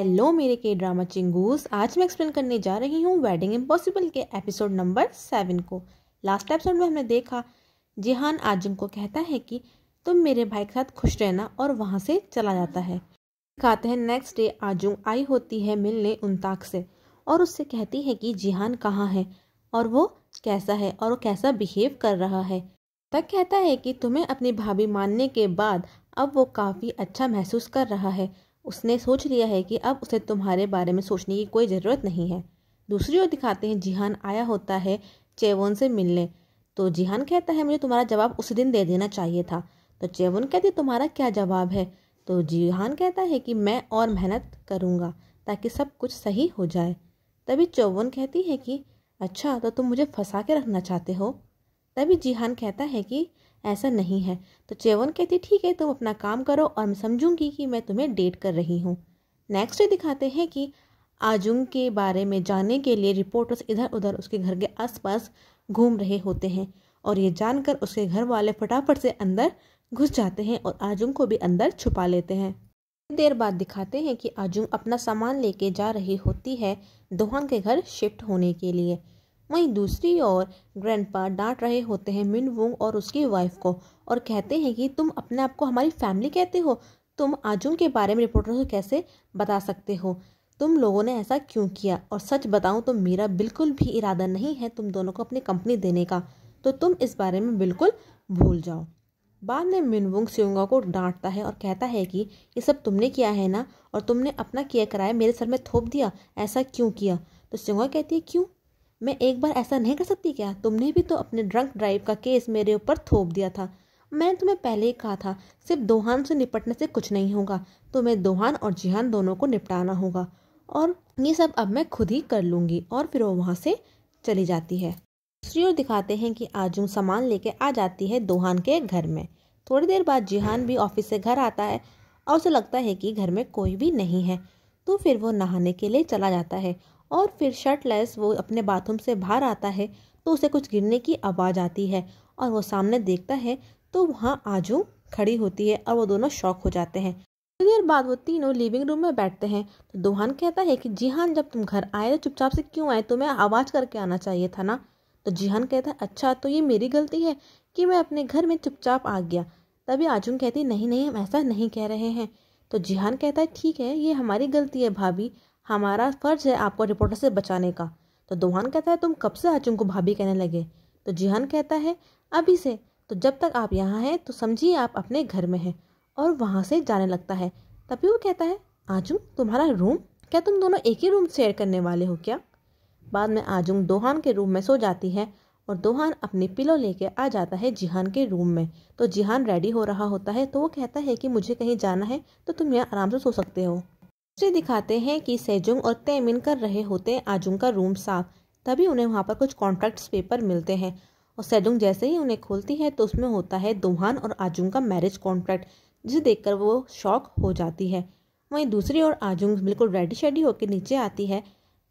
Hello मेरे के drama चिंगूस, आज मैं एक्सप्लेन करने जा रही हूँ वेडिंग इम्पॉसिबल के एपिसोड नंबर 7 को। लास्ट एपिसोड में हमने देखा जिहान आजुन को कहता है कि तुम मेरे भाई के साथ खुश रहना और वहाँ से चला जाता है। कहते हैं नेक्स्ट डे आजुन आई होती है मिलने उनताक से और उससे कहती है कि जिहान कहाँ है और वो कैसा है और वो कैसा बिहेव कर रहा है। तक कहता है कि तुम्हें अपनी भाभी मानने के बाद अब वो काफ़ी अच्छा महसूस कर रहा है। उसने सोच लिया है कि अब उसे तुम्हारे बारे में सोचने की कोई ज़रूरत नहीं है। दूसरी ओर दिखाते हैं जिहान आया होता है चेवोन से मिलने, तो जिहान कहता है मुझे तुम्हारा जवाब उस दिन दे देना चाहिए था। तो चेवोन कहती है तुम्हारा क्या जवाब है, तो जिहान कहता है कि मैं और मेहनत करूँगा ताकि सब कुछ सही हो जाए। तभी चेवोन कहती है कि अच्छा तो तुम मुझे फंसा के रखना चाहते हो। तभी जिहान कहता है कि ऐसा नहीं है, तो चेवोन कहती ठीक है तुम अपना काम करो और मैं समझूंगी कि मैं तुम्हें डेट कर रही हूँ। नेक्स्ट दिखाते हैं कि आजुंग के बारे में जानने के लिए रिपोर्टर्स इधर उधर उसके घर के आसपास घूम रहे होते हैं और ये जानकर उसके घर वाले फटाफट से अंदर घुस जाते हैं और आजुंग को भी अंदर छुपा लेते हैं। देर बाद दिखाते हैं कि आजुंग अपना सामान लेके जा रही होती है दोहान के घर शिफ्ट होने के लिए। वहीं दूसरी ओर ग्रैंडपा डांट रहे होते हैं मिनवोंग और उसकी वाइफ को और कहते हैं कि तुम अपने आप को हमारी फैमिली कहते हो, तुम आजुन के बारे में रिपोर्टर्स को कैसे बता सकते हो, तुम लोगों ने ऐसा क्यों किया और सच बताऊं तो मेरा बिल्कुल भी इरादा नहीं है तुम दोनों को अपनी कंपनी देने का, तो तुम इस बारे में बिल्कुल भूल जाओ। बाद में मिनवोंग सियोंगा को डांटता है और कहता है कि ये सब तुमने किया है ना और तुमने अपना किया कराया मेरे सर में थोप दिया, ऐसा क्यों किया। तो सियोंगा कहती है क्यों, मैं एक बार ऐसा नहीं कर सकती क्या, तुमने भी तो अपने ड्रंक ड्राइव का केस मेरे ऊपर थोप दिया था। मैंने तुम्हें पहले ही कहा था सिर्फ दोहान से निपटने से कुछ नहीं होगा, तुम्हें दोहान और जिहान दोनों को निपटाना होगा और ये सब अब मैं खुद ही कर लूँगी। और फिर वो वहाँ से चली जाती है। दूसरी ओर दिखाते हैं कि आजुन सामान लेके आ जाती है दोहान के घर में। थोड़ी देर बाद जिहान भी ऑफिस से घर आता है और उसे लगता है कि घर में कोई भी नहीं है, तो फिर वो नहाने के लिए चला जाता है और फिर शर्टलेस वो अपने बाथरूम से बाहर आता है तो उसे कुछ गिरने की आवाज़ आती है और वो सामने देखता है तो वहाँ आजू खड़ी होती है और वो दोनों शॉक हो जाते हैं। कुछ देर बाद वो तीनों लिविंग रूम में बैठते हैं तो दोहान कहता है कि जिहान जब तुम घर आए तो चुपचाप से क्यों आए, तुम्हें आवाज़ करके आना चाहिए था ना। तो जिहान कहता है अच्छा तो ये मेरी गलती है कि मैं अपने घर में चुपचाप आ गया। तभी आजू कहती नहीं नहीं हम ऐसा नहीं कह रहे हैं। तो जिहान कहता है ठीक है ये हमारी गलती है भाभी, हमारा फर्ज है आपको रिपोर्टर से बचाने का। तो दोहान कहता है तुम कब से आजुन को भाभी कहने लगे। तो जिहान कहता है अभी से, तो जब तक आप यहाँ हैं तो समझिए आप अपने घर में हैं और वहाँ से जाने लगता है। तभी वो कहता है आजुन तुम्हारा रूम, क्या तुम दोनों एक ही रूम शेयर करने वाले हो क्या। बाद में आजुन दोहान के रूम में सो जाती है और दोहान अपनी पिलो लेके आ जाता है जिहान के रूम में। तो जिहान रेडी हो रहा होता है तो वो कहता है कि मुझे कहीं जाना है तो तुम यहाँ आराम से सो सकते हो। दिखाते हैं कि सेजुंग और तैमिन कर रहे होते हैं आजुंग का रूम साफ। तभी उन्हें वहां पर कुछ कॉन्ट्रैक्ट्स पेपर मिलते हैं और सेजुंग जैसे ही उन्हें खोलती है तो उसमें होता है दोहान और आजुंग का मैरिज कॉन्ट्रैक्ट, जिसे देखकर वो शॉक हो जाती है। वहीं दूसरी ओर आजुंग बिल्कुल रेडी शेडी होकर नीचे आती है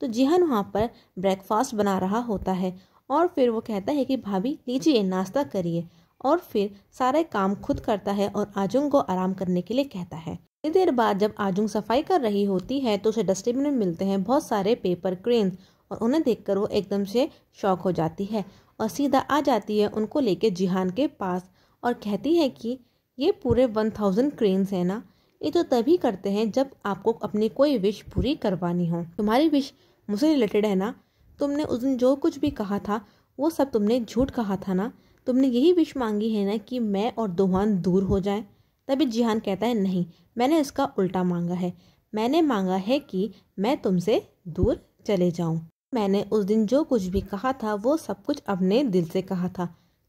तो जिहान वहां पर ब्रेकफास्ट बना रहा होता है और फिर वो कहता है कि भाभी लीजिए नाश्ता करिए और फिर सारे काम खुद करता है और आजुंग को आराम करने के लिए कहता है। थोड़ी देर बाद जब आजुंग सफाई कर रही होती है तो उसे डस्टबिन में मिलते हैं बहुत सारे पेपर क्रेन और उन्हें देखकर वो एकदम से शॉक हो जाती है और सीधा आ जाती है उनको लेके जिहान के पास और कहती है कि ये पूरे 1000 क्रेन्स हैं ना, ये तो तभी करते हैं जब आपको अपनी कोई विश पूरी करवानी हो। तुम्हारी विश मुझसे रिलेटेड है ना, तुमने उस दिन जो कुछ भी कहा था वो सब तुमने झूठ कहा था ना, तुमने यही विश मांगी है ना कि मैं और दोहान दूर हो जाएं। तभी जिहान कहता है नहीं मैंने इसका उल्टा मांगा है, मैंने मांगा है कि मैं तुमसे दूर चले जाऊं। मैंने उस दिन जो कुछ भी कहा था वो सब कुछ अपने दिल से कहा था।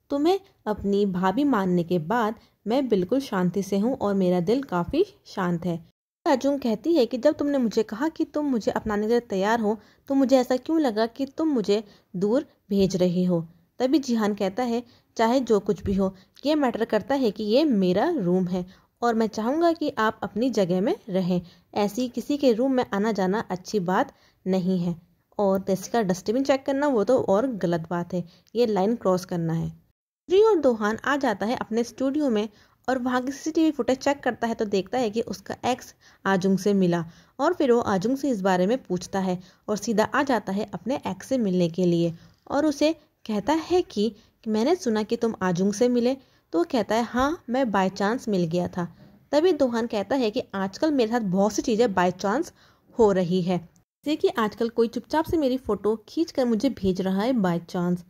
तुम्हें अपनी भाभी मानने के बाद मैं बिल्कुल शांति से हूं और मेरा दिल काफ़ी शांत है। आजुन कहती है कि जब तुमने मुझे कहा कि तुम मुझे अपनाने के लिए तैयार हो तो मुझे ऐसा क्यों लगा कि तुम मुझे दूर भेज रहे हो। तभी जिहान कहता है चाहे जो कुछ भी हो ये मैटर करता है कि ये मेरा रूम है और मैं चाहूँगा कि आप अपनी जगह में रहें, ऐसी किसी के रूम में आना जाना अच्छी बात नहीं है और इसका डस्टबिन चेक करना वो तो और गलत बात है, ये लाइन क्रॉस करना है। दूसरी ओर दोहान आ जाता है अपने स्टूडियो में और वहाँ की CCTV फुटेज चेक करता है तो देखता है कि उसका एक्स आजुंग से मिला और फिर वो आजुंग से इस बारे में पूछता है और सीधा आ जाता है अपने एक्स से मिलने के लिए और उसे कहता है कि मैंने सुना कि तुम आजुंग से मिले। तो वो कहता है हाँ, मैं बाय चांस मिल गया था। तभी दोहान कहता है कि आजकल मेरे साथ बहुत सी चीज़ें बाय चांस हो रही है, जैसे कि आजकल कोई चुपचाप से मेरी फ़ोटो खींचकर मुझे भेज रहा है बाय चांस,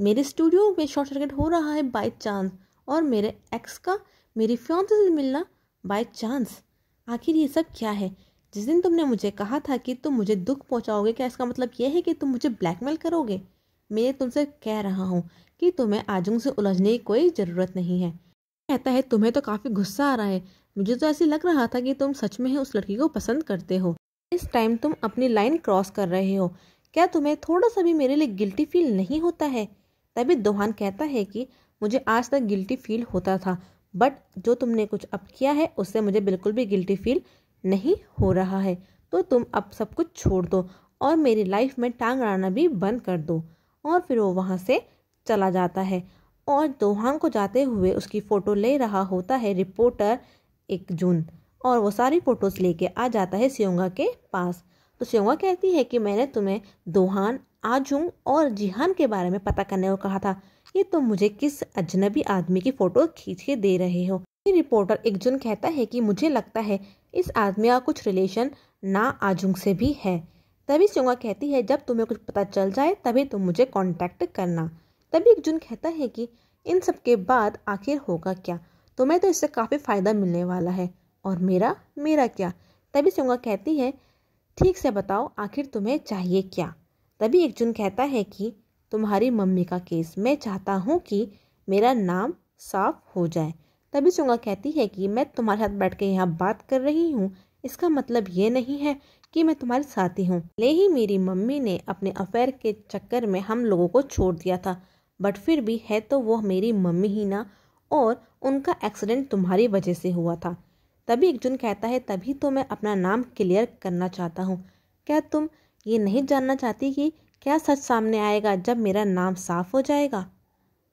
मेरे स्टूडियो में शॉर्ट सर्किट हो रहा है बाय चांस, और मेरे एक्स का मेरी फियांसे से मिलना बाय चांस। आखिर ये सब क्या है? जिस दिन तुमने मुझे कहा था कि तुम मुझे दुख पहुंचाओगे, क्या इसका मतलब यह है कि तुम मुझे ब्लैकमेल करोगे? मैं तुमसे कह रहा हूँ कि तुम्हें आजुंग से उलझने की कोई ज़रूरत नहीं है। कहता है तुम्हें तो काफ़ी गुस्सा आ रहा है, मुझे तो ऐसे लग रहा था कि तुम सच में ही उस लड़की को पसंद करते हो। इस टाइम तुम अपनी लाइन क्रॉस कर रहे हो, क्या तुम्हें थोड़ा सा भी मेरे लिए गिल्टी फील नहीं होता है? तभी दोहान कहता है कि मुझे आज तक गिल्टी फील होता था, बट जो तुमने कुछ अब किया है उससे मुझे बिल्कुल भी गिल्टी फील नहीं हो रहा है। तो तुम अब सब कुछ छोड़ दो और मेरी लाइफ में टांग अड़ाना भी बंद कर दो। और फिर वो वहाँ से चला जाता है और दोहान को जाते हुए उसकी फ़ोटो ले रहा होता है रिपोर्टर एकजुन और वो सारी फ़ोटोज़ लेके आ जाता है सियोंगा के पास। तो सियोंगा कहती है कि मैंने तुम्हें दोहान, आजुंग और जिहान के बारे में पता करने को कहा था, ये तुम मुझे किस अजनबी आदमी की फ़ोटो खींच के दे रहे हो? ये रिपोर्टर एकजुन कहता है कि मुझे लगता है इस आदमी का कुछ रिलेशन ना आजुंग से भी है। तभी सियोंगा कहती है जब तुम्हें कुछ पता चल जाए तभी तुम मुझे कॉन्टैक्ट करना। तभी एकजुन कहता है कि इन सब के बाद आखिर होगा क्या, तुम्हें तो इससे काफ़ी फ़ायदा मिलने वाला है और मेरा क्या? तभी सियोंगा कहती है ठीक से बताओ आखिर तुम्हें चाहिए क्या? तभी एकजुन कहता है कि तुम्हारी मम्मी का केस, मैं चाहता हूँ कि मेरा नाम साफ हो जाए। तभी सियोंगा कहती है कि मैं तुम्हारे साथ बैठ के यहाँ बात कर रही हूँ, इसका मतलब ये नहीं है कि मैं तुम्हारे साथी हूँ। ले ही मेरी मम्मी ने अपने अफेयर के चक्कर में हम लोगों को छोड़ दिया था, बट फिर भी है तो वो मेरी मम्मी ही ना, और उनका एक्सीडेंट तुम्हारी वजह से हुआ था। तभी एकजुन कहता है तभी तो मैं अपना नाम क्लियर करना चाहता हूँ, क्या तुम ये नहीं जानना चाहती कि क्या सच सामने आएगा जब मेरा नाम साफ हो जाएगा?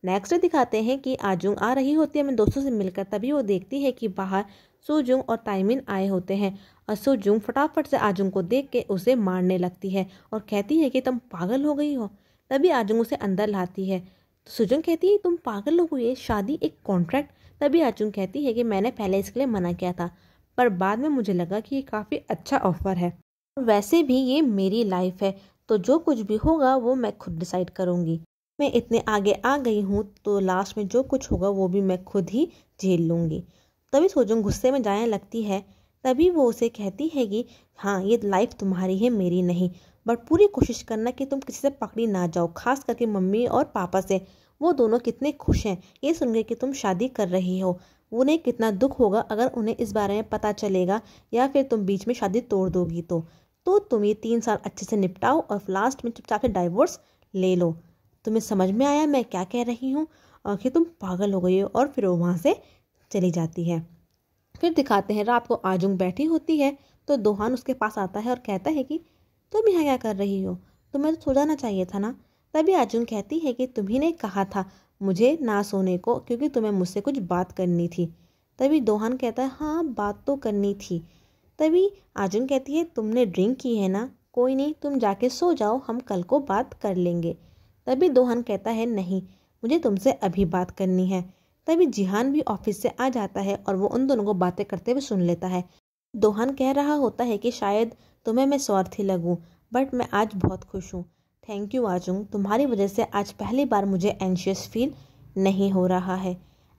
नेक्स्ट दिखाते हैं कि आजुंग आ रही होती है अपने दोस्तों से मिलकर। तभी वो देखती है कि बाहर सुजुंग और ताइमिन आए होते हैं और सुजुंग फटाफट से आजुंग को देख के उसे मारने लगती है और कहती है कि तुम पागल हो गई हो। तभी आजुंग उसे अंदर लाती है तो सुजुंग कहती है तुम पागल हो गई, शादी एक कॉन्ट्रैक्ट। तभी आजुंग कहती है कि मैंने पहले इसके लिए मना किया था, पर बाद में मुझे लगा कि ये काफ़ी अच्छा ऑफर है, वैसे भी ये मेरी लाइफ है तो जो कुछ भी होगा वो मैं खुद डिसाइड करूँगी। मैं इतने आगे आ गई हूँ तो लास्ट में जो कुछ होगा वो भी मैं खुद ही झेल लूँगी। तभी सोजुंग गुस्से में जाने लगती है। तभी वो उसे कहती है कि हाँ ये लाइफ तुम्हारी है मेरी नहीं, बट पूरी कोशिश करना कि तुम किसी से पकड़ी ना जाओ, खास करके मम्मी और पापा से। वो दोनों कितने खुश हैं ये सुनकर कि तुम शादी कर रही हो, उन्हें कितना दुख होगा अगर उन्हें इस बारे में पता चलेगा या फिर तुम बीच में शादी तोड़ दोगी। तो तुम ये 3 साल अच्छे से निपटाओ और लास्ट में चुपचाप से डाइवोर्स ले लो। तुम्हें समझ में आया मैं क्या कह रही हूँ? आखिर तुम पागल हो गई हो। और फिर वो वहाँ से चली जाती है। फिर दिखाते हैं रात को आजुंग बैठी होती है तो दोहान उसके पास आता है और कहता है कि तुम यहाँ क्या कर रही हो, तुम्हें तो सो जाना चाहिए था ना। तभी आजुंग कहती है कि तुम्ही ने कहा था मुझे ना सोने को क्योंकि तुम्हें मुझसे कुछ बात करनी थी। तभी दोहान कहता है हाँ बात तो करनी थी। तभी आजुन कहती है तुमने ड्रिंक की है ना, कोई नहीं तुम जाके सो जाओ, हम कल को बात कर लेंगे। तभी दोहान कहता है नहीं मुझे तुमसे अभी बात करनी है। तभी जिहान भी ऑफिस से आ जाता है और वो उन दोनों को बातें करते हुए सुन लेता है। दोहान कह रहा होता है कि शायद तुम्हें मैं स्वार्थी लगूँ, बट मैं आज बहुत खुश हूँ। थैंक यू आजुंग, तुम्हारी वजह से आज पहली बार मुझे एंशियस फील नहीं हो रहा है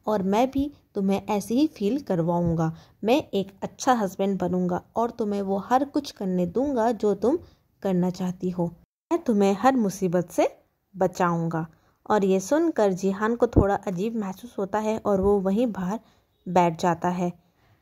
और मैं भी तुम्हें ऐसे ही फील करवाऊंगा। मैं एक अच्छा हस्बैंड बनूंगा और तुम्हें वो हर कुछ करने दूंगा जो तुम करना चाहती हो। मैं तुम्हें हर मुसीबत से बचाऊंगा। और ये सुनकर जिहान को थोड़ा अजीब महसूस होता है और वो वहीं बाहर बैठ जाता है।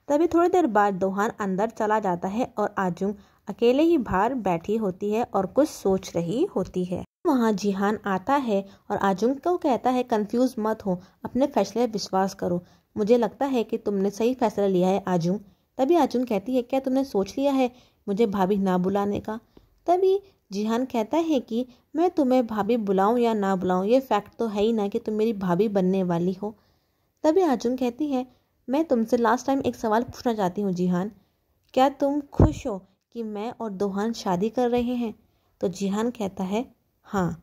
तभी थोड़ी देर बाद दोहान अंदर चला जाता है और आजुंग अकेले ही बाहर बैठी होती है और कुछ सोच रही होती है। वहाँ जिहान आता है और आजुंग को कहता है कंफ्यूज मत हो, अपने फैसले विश्वास करो, मुझे लगता है कि तुमने सही फैसला लिया है आजुंग। तभी आजुंग कहती है क्या तुमने सोच लिया है मुझे भाभी ना बुलाने का? तभी जिहान कहता है कि मैं तुम्हें भाभी बुलाऊं या ना बुलाऊं, ये फैक्ट तो है ही ना कि तुम मेरी भाभी बनने वाली हो। तभी आजुंग कहती है मैं तुमसे लास्ट टाइम एक सवाल पूछना चाहती हूँ जिहान, क्या तुम खुश हो कि मैं और दोहान शादी कर रहे हैं? तो जिहान कहता है हाँ,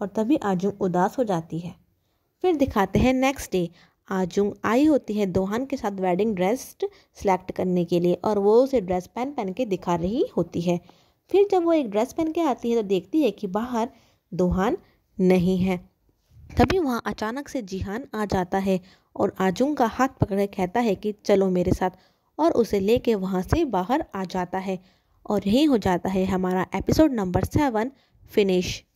और तभी आजुंग उदास हो जाती है। फिर दिखाते हैं नेक्स्ट डे आजुंग आई होती है दोहान के साथ वेडिंग ड्रेस सेलेक्ट करने के लिए और वो उसे ड्रेस पहन के दिखा रही होती है। फिर जब वो एक ड्रेस पहन के आती है तो देखती है कि बाहर दोहान नहीं है। तभी वहाँ अचानक से जिहान आ जाता है और आजुंग का हाथ पकड़ कहता है कि चलो मेरे साथ, और उसे लेके वहाँ से बाहर आ जाता है। और यही हो जाता है हमारा एपिसोड नंबर 7 फिनिश।